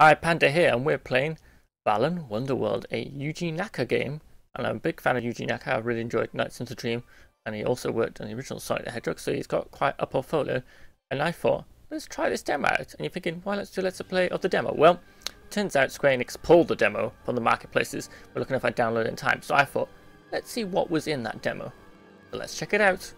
Hi, Panda here, and we're playing Balan Wonderworld, a Yuji Naka game. And I'm a big fan of Yuji Naka. I've really enjoyed Nights Into Dreams, and he also worked on the original Sonic the Hedgehog, so he's got quite a portfolio. And I thought, let's try this demo out. And you're thinking, why let's do a Let's Play of the demo? Well, turns out Square Enix pulled the demo from the marketplaces. We're looking if I download it in time. So I thought, let's see what was in that demo. So let's check it out.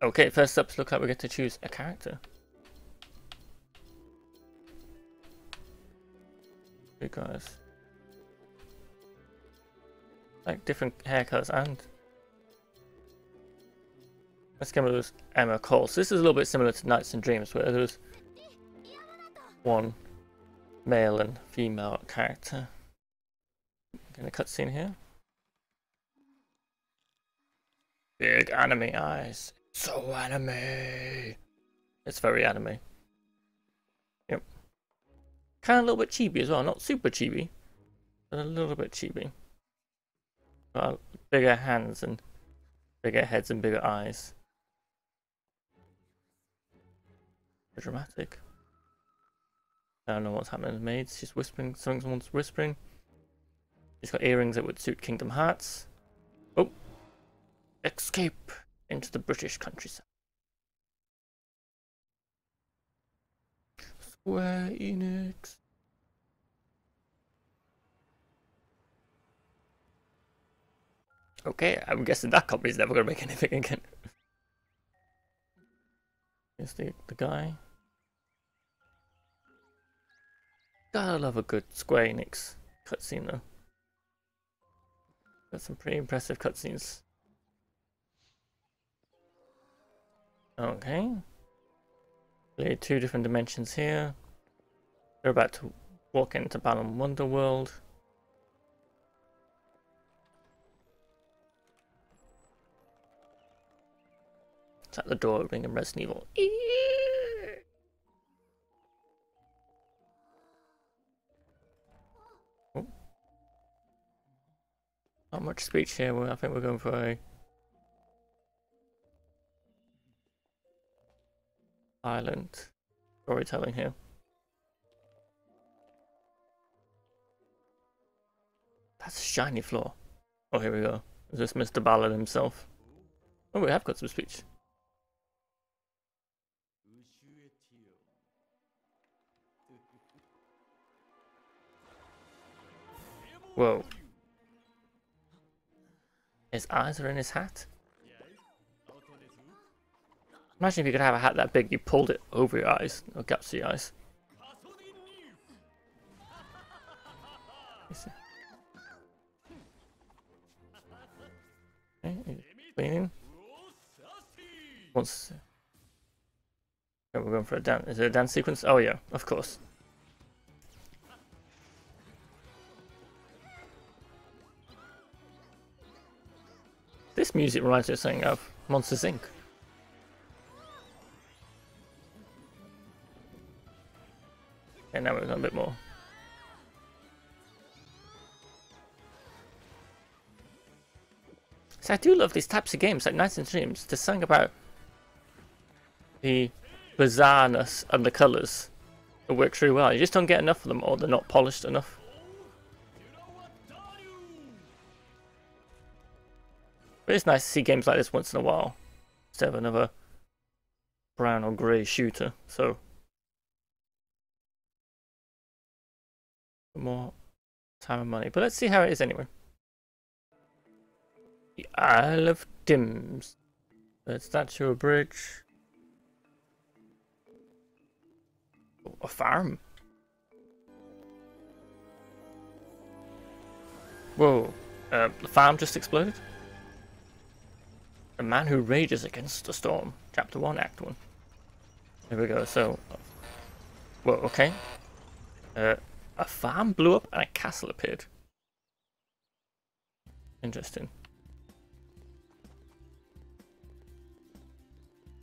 Okay, first up, looks like we get to choose a character. We got like different haircuts, and let's get with Emma Cole. So this is a little bit similar to Nights and Dreams, where there was one male and female character. Get a cutscene here. Big anime eyes. So anime! It's very anime. Yep. Kind of a little bit chibi as well, not super chibi, but a little bit chibi. Got bigger hands and bigger heads and bigger eyes. Very dramatic. I don't know what's happening to the maids. She's whispering, someone's whispering. She's got earrings that would suit Kingdom Hearts. Oh! Escape! Into the British countryside. Square Enix. Okay, I'm guessing that company's never gonna make anything again. Here's the guy. Gotta love a good Square Enix cutscene though. Got some pretty impressive cutscenes. Okay, two different dimensions here. We're about to walk into Balan Wonderworld. It's at the door ring in Resident Evil. Oh. Not much speech here. I think we're going for a silent storytelling here. That's a shiny floor. Oh, here we go. Is this Mr. Balan himself? Oh, we have got some speech. Whoa. His eyes are in his hat? Imagine if you could have a hat that big, you pulled it over your eyes, or gaps to your eyes. Okay, cleaning. Once. Okay, we're going for a dance. Is it a dance sequence? Oh, yeah, of course. This music reminds me of something of Monsters Inc. And now we've got a bit more. So I do love these types of games, like Nights and Dreams. There's something about the bizarreness and the colours that works really well. You just don't get enough of them, or they're not polished enough. But it's nice to see games like this once in a while, instead of another brown or grey shooter. So. More time and money, but let's see how it is anyway. The Isle of Dims. A statue, a bridge, oh, a farm. Whoa! The farm just exploded. The man who rages against the storm. Chapter 1, Act 1. Here we go. So, whoa. Okay. A farm blew up and a castle appeared. Interesting.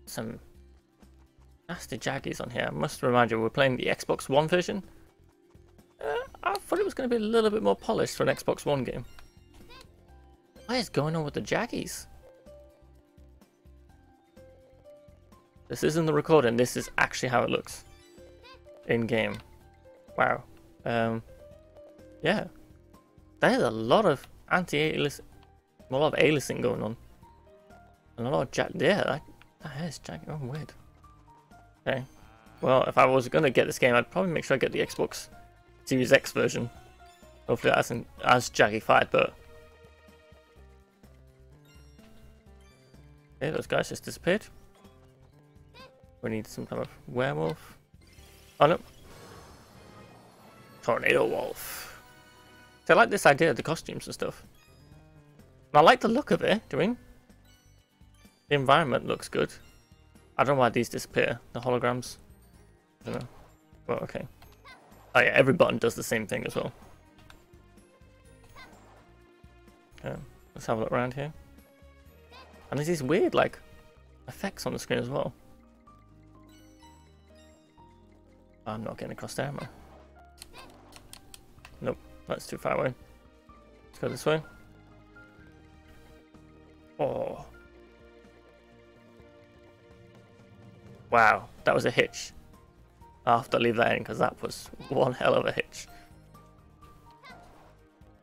Some Master Jaggy's on here. I must remind you, we're playing the Xbox One version. I thought it was going to be a little bit more polished for an Xbox One game. What is going on with the Jaggies? This isn't the recording, this is actually how it looks. In game. Wow. Yeah. There's a lot of anti-aliasing, a lot of aliasing going on. And a lot of that hair is jagged. Oh, weird. Okay. Well, if I was going to get this game, I'd probably make sure I get the Xbox Series X version. Hopefully that isn't as jaggified, but... Okay, those guys just disappeared. We need some kind of werewolf. Oh no. Tornado wolf. So I like this idea of the costumes and stuff. And I like the look of it, do you mean? The environment looks good. I don't know why these disappear, the holograms. I don't know. Well, okay. Oh yeah, every button does the same thing as well. Okay, let's have a look around here. And there's these weird, like, effects on the screen as well. I'm not getting across there, am I? Nope, that's too far away. Let's go this way. Oh. Wow, that was a hitch. I'll have to leave that in because that was one hell of a hitch.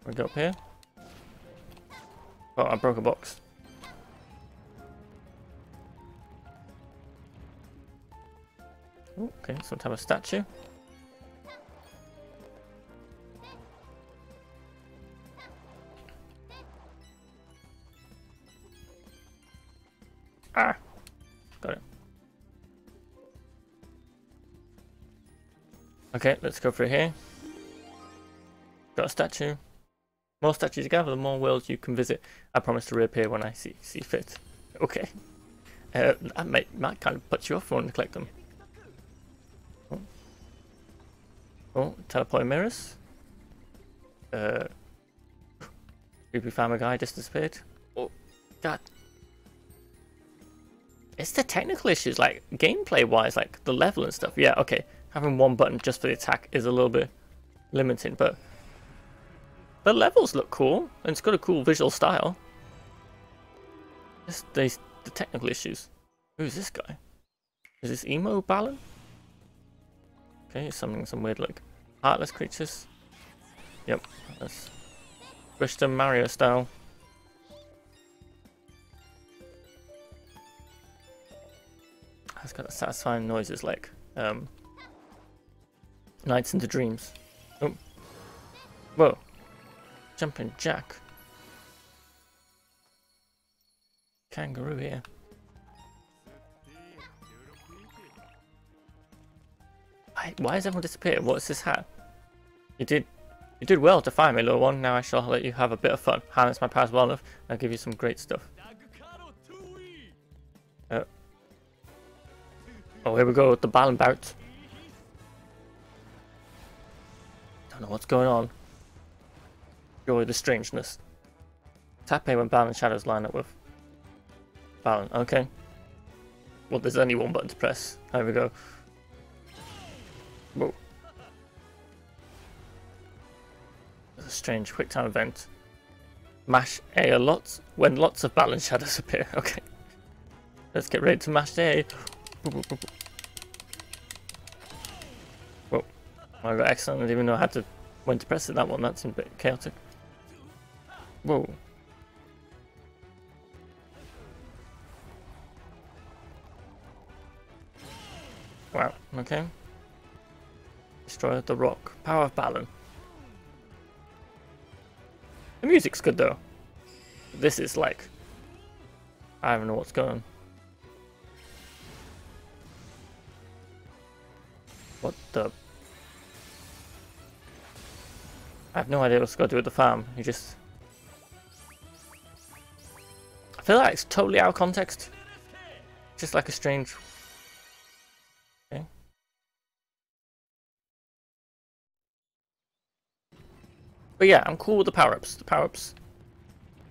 We go up here. Oh, I broke a box. Ooh, okay, some type of statue. Ah, got it. Okay, let's go through here. Got a statue. More statues you gather, the more worlds you can visit. I promise to reappear when I see fit. Okay. That might kind of put you off wanting to collect them. Oh, teleporting mirrors. Creepy farmer guy just disappeared. Oh, God. It's the technical issues, like, gameplay-wise, like, the level and stuff. Yeah, okay. Having one button just for the attack is a little bit limiting, but the levels look cool, and it's got a cool visual style. Just the technical issues. Who's this guy? Is this Emo Balan? Okay, something, some weird look. Heartless creatures. Yep, that's Bristol Mario style. That's got satisfying noises like, Nights Into Dreams. Oh. Whoa. Jumping Jack. Kangaroo here. Why has everyone disappeared? What's this hat? You did well to find me, little one. Now I shall let you have a bit of fun. Harness my powers well enough. I'll give you some great stuff. Oh, here we go with the Balan bout. Don't know what's going on. Enjoy the strangeness. Tap A when Balan shadows line up with Balan. Okay. Well, there's only one button to press. There we go. Whoa. That's a strange quick time event. Mash A a lot when lots of Balan shadows appear. Okay. Let's get ready to mash A. Whoa. I got excellent. I didn't even know how to when to press it that one. That seemed a bit chaotic. Whoa. Wow, okay. Destroy the rock. Power of Balan. The music's good though. This is like... I don't know what's going on. What the... I have no idea what's got to do with the farm. You just... I feel like it's totally out of context. Just like a strange... Okay. But yeah, I'm cool with the power-ups. The power-ups...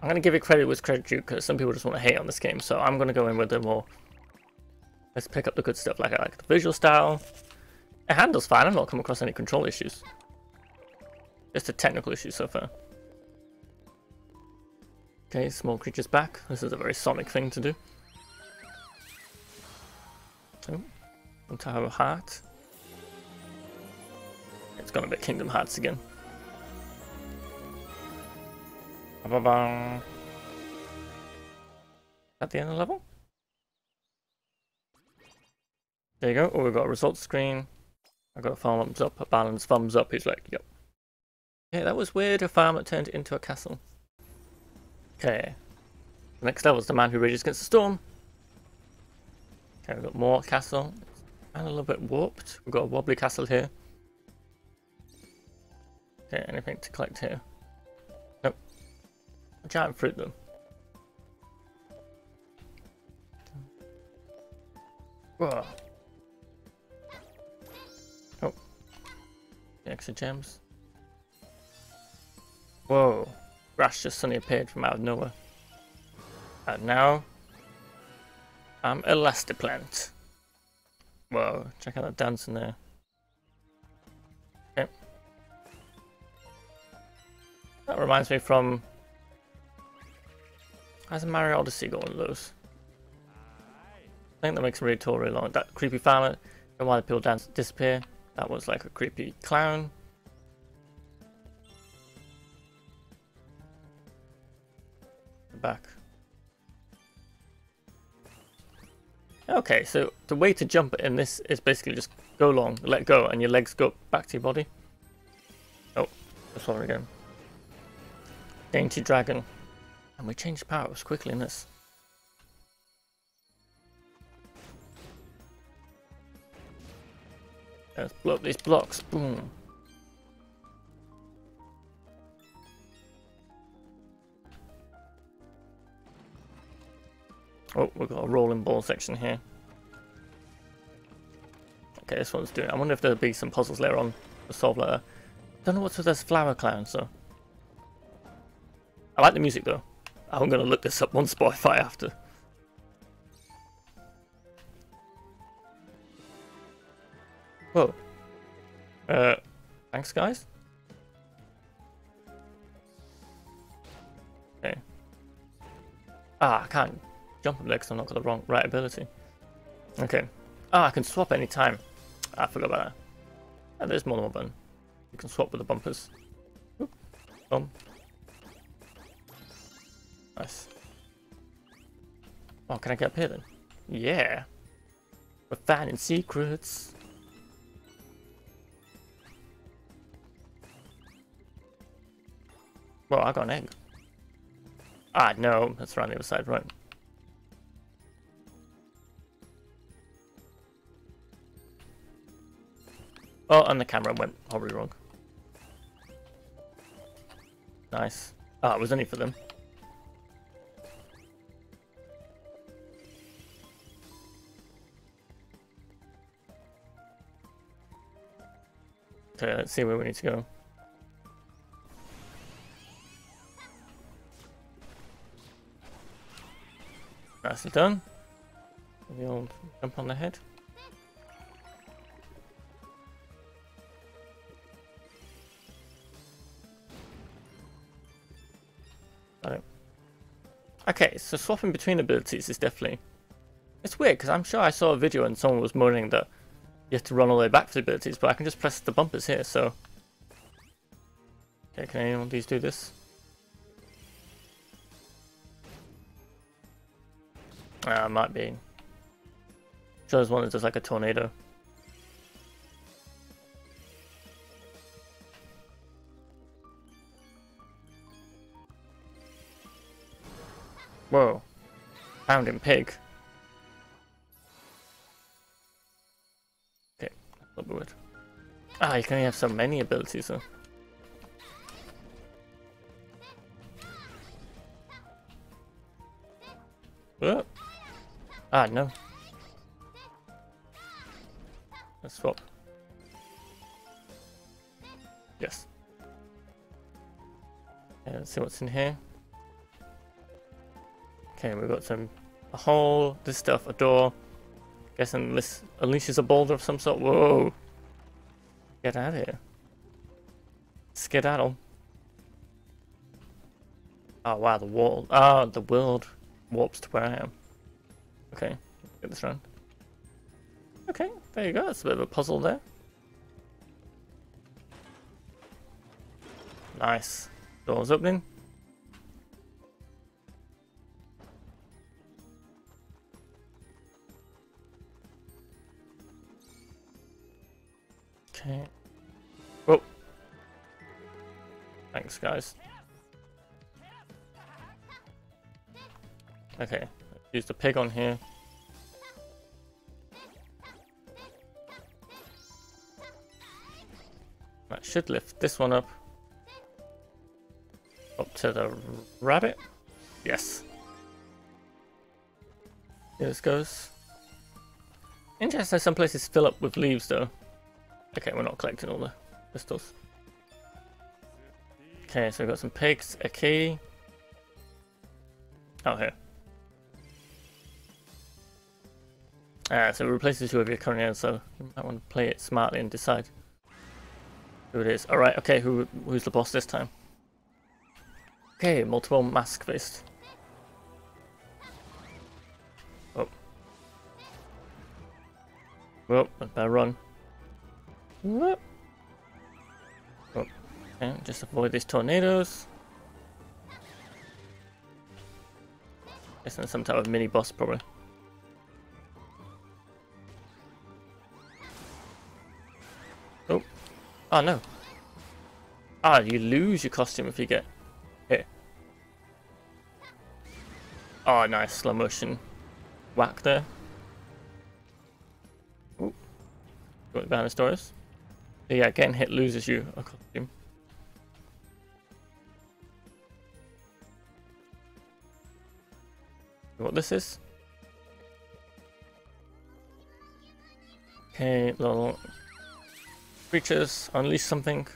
I'm going to give it credit with credit due because some people just want to hate on this game. So I'm going to go in with the more Let's pick up the good stuff. Like I like the visual style. It handles fine. I've not come across any control issues. Just a technical issue so far. Okay, small creatures back. This is a very Sonic thing to do. Oh, want to have a heart. It's gonna be Kingdom Hearts again. Ba-ba-ba. Is that the end of the level? There you go. Oh, we've got a results screen. I got a thumbs up, a balance thumbs up. He's like, yep. Yeah, that was weird. A farm that turned into a castle. Okay. The next level is the man who rages against the storm. Okay, we've got more castle. And a little bit warped. We've got a wobbly castle here. Okay, anything to collect here? Nope. A giant fruit though. Whoa. Oh. The extra gems. Whoa. Grass just suddenly appeared from out of nowhere. And now I'm Elastiplant. Whoa, check out that dance in there. Okay. That reminds me from... How's Mario Odyssey got one of those? I think that makes him really tall, really long. That creepy farmer, and why the people dance disappear. That was like a creepy clown. Back. Okay, so the way to jump in this is basically just go long, let go, and your legs go back to your body. Oh, that's one again. Dainty dragon, and we changed powers quickly in this. Let's blow up these blocks. Boom. Oh, we've got a rolling ball section here. Okay, this one's doing it. I wonder if there'll be some puzzles later on to solve like that. Don't know what's with this flower clown, so. I like the music though. I'm gonna look this up on Spotify after. Whoa. Thanks guys. Okay. Ah, I can't jump up there because I've not got the right ability. Okay. Ah, I can swap any time. I forgot about that. And there's more than one button. You can swap with the bumpers. Oop. Boom. Nice. Oh, can I get up here then? Yeah. We're finding secrets. Well, I got an egg. Ah, no. That's around the other side, right? Oh, and the camera went horribly wrong. Nice. Ah, it was only for them. Okay, let's see where we need to go. Nicely done. Maybe I'll jump on the head. Okay, so swapping between abilities is definitely... It's weird, because I'm sure I saw a video and someone was moaning that you have to run all the way back for the abilities, but I can just press the bumpers here, so... Okay, can anyone of these do this? Ah, might be. I'm sure there's one that's just like a tornado. Whoa. Pounding pig. Okay, a little bit weird. Ah, you can only have so many abilities though. Whoa. Ah, no. Let's swap. Yes. Okay, let's see what's in here. Okay, we've got a hole, this stuff, a door, Guess unless unleashes a boulder of some sort. Whoa! Get out of here. Skedaddle. Oh wow, the wall. Oh, the world warps to where I am. Okay, get this round. Okay, there you go. That's a bit of a puzzle there. Nice. Door's opening. Okay. Whoa. Thanks, guys. Okay, use the pig on here. That should lift this one up. Up to the rabbit. Yes. Here this goes. Interesting, some places fill up with leaves though. Okay, we're not collecting all the crystals. Okay, so we've got some pigs, a key. Oh, here. So it replaces whoever you're currently in, so you might want to play it smartly and decide who it is. Alright, okay, who's the boss this time? Okay, multiple mask fist. Oh. Well, I better run. Whoop. Oh. Okay, just avoid these tornadoes. Guess there's some type of mini boss probably. Oh. Oh no. Ah, you lose your costume if you get hit. Oh nice, slow motion whack there. Ooh. Got behind the stories. Yeah, getting hit loses you a costume. What this is? Okay, little creatures unleash something.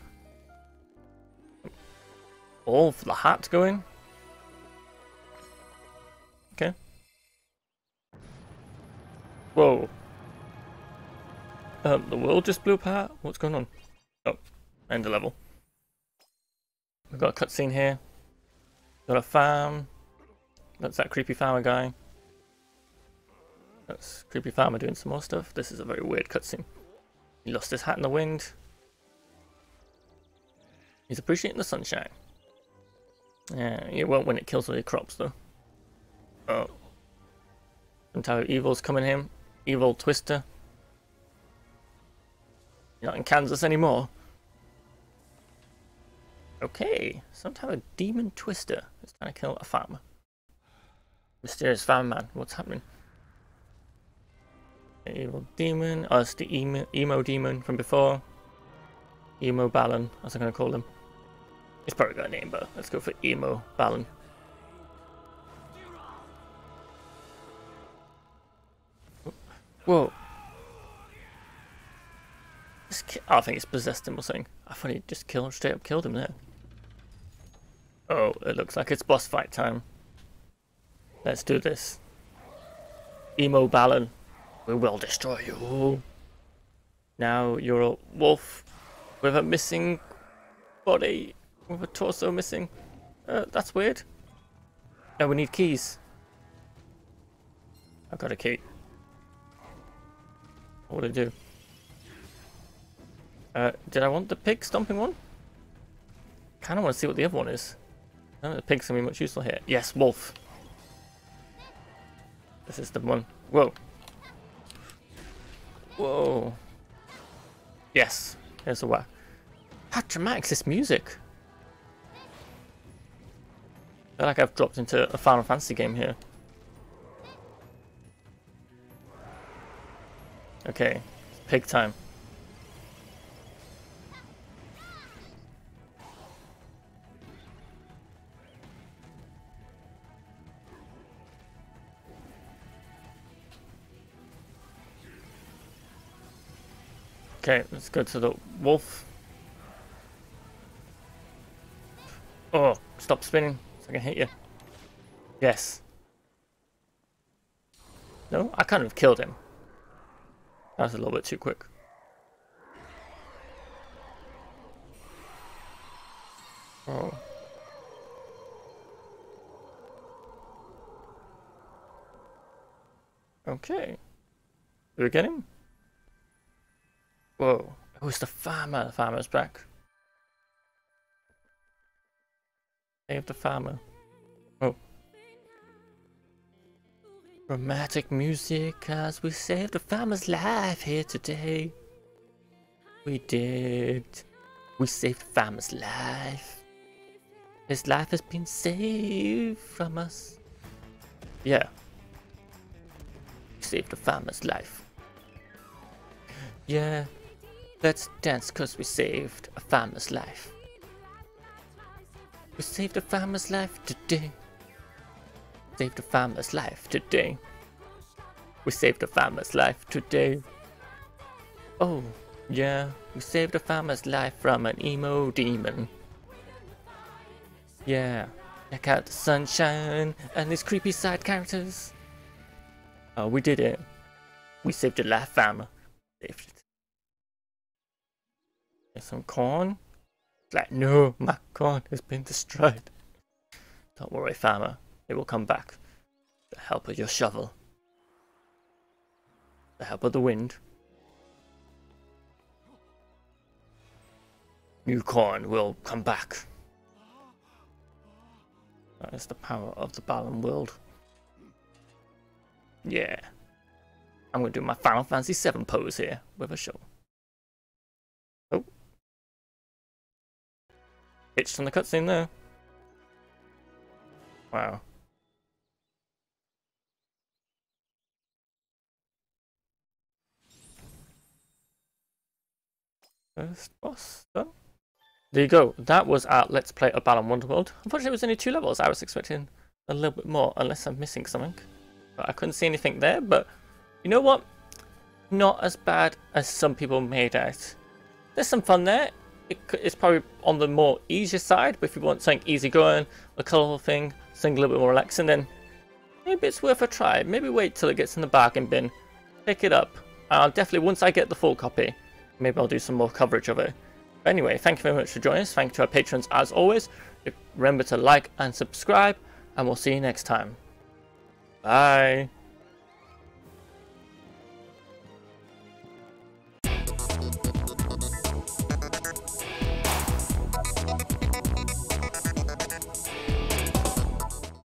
All for the hat going. Okay. Whoa. The world just blew apart? What's going on? Oh, end the level. We've got a cutscene here. Got a farm. That's that creepy farmer guy. That's creepy farmer doing some more stuff. This is a very weird cutscene. He lost his hat in the wind. He's appreciating the sunshine. Yeah, it won't when it kills all your crops though. Oh. Some type of evil's coming in. Evil Twister. You're not in Kansas anymore. Okay, some type of demon twister is trying to kill a farmer. Mysterious farmer man, what's happening? Evil demon, oh, it's the emo demon from before. Emo Balan, as I'm going to call him. He's probably got a name, but let's go for Emo Balan. Whoa. Oh, I think it's possessed him or something. I thought he just straight up killed him there. Oh, it looks like it's boss fight time. Let's do this. Emo Balan, we will destroy you. Now you're a wolf with a missing body, with a torso missing. That's weird. No, we need keys. I've got a key. What would I do? Did I want the pig stomping one? Kind of want to see what the other one is. I don't know if the pig's going to be much useful here. Yes, wolf. This is the one. Whoa. Whoa. Yes. There's a whack. How dramatic is this music? I feel like I've dropped into a Final Fantasy game here. Okay. It's pig time. Okay, let's go to the wolf. Oh, stop spinning so I can hit you. Yes. No, I kind of killed him. That was a little bit too quick. Oh. Okay. Did we get him? Whoa. Oh, it's the farmer. The farmer's back. Save the farmer. Oh. Dramatic music, cause we saved the farmer's life here today. We did. We saved the farmer's life. His life has been saved from us. Yeah. We saved the farmer's life. Yeah. Let's dance cause we saved a farmer's life. We saved a farmer's life today. Saved a farmer's life today. We saved a farmer's life today. Oh, yeah. We saved a farmer's life from an emo demon. Yeah. Check out the sunshine and these creepy side characters. Oh, we did it. We saved a life farmer. Saved it. Some corn. Like, no, my corn has been destroyed. Don't worry, farmer, it will come back. The help of your shovel, the help of the wind, new corn will come back. That is the power of the Balan world. Yeah, I'm gonna do my Final Fantasy 7 pose here with a shovel. Itched on the cutscene there. Wow. First boss done. There you go. That was our Let's Play of Balan Wonderworld. Unfortunately, it was only 2 levels. I was expecting a little bit more, unless I'm missing something. But I couldn't see anything there. But you know what? Not as bad as some people made out. There's some fun there. It's probably on the more easier side, but if you want something easy going, a colourful thing, something a little bit more relaxing, then maybe it's worth a try. Maybe wait till it gets in the bargain bin, pick it up. I'll definitely, once I get the full copy, maybe I'll do some more coverage of it. But anyway, thank you very much for joining us. Thank you to our patrons as always. Remember to like and subscribe, and we'll see you next time. Bye.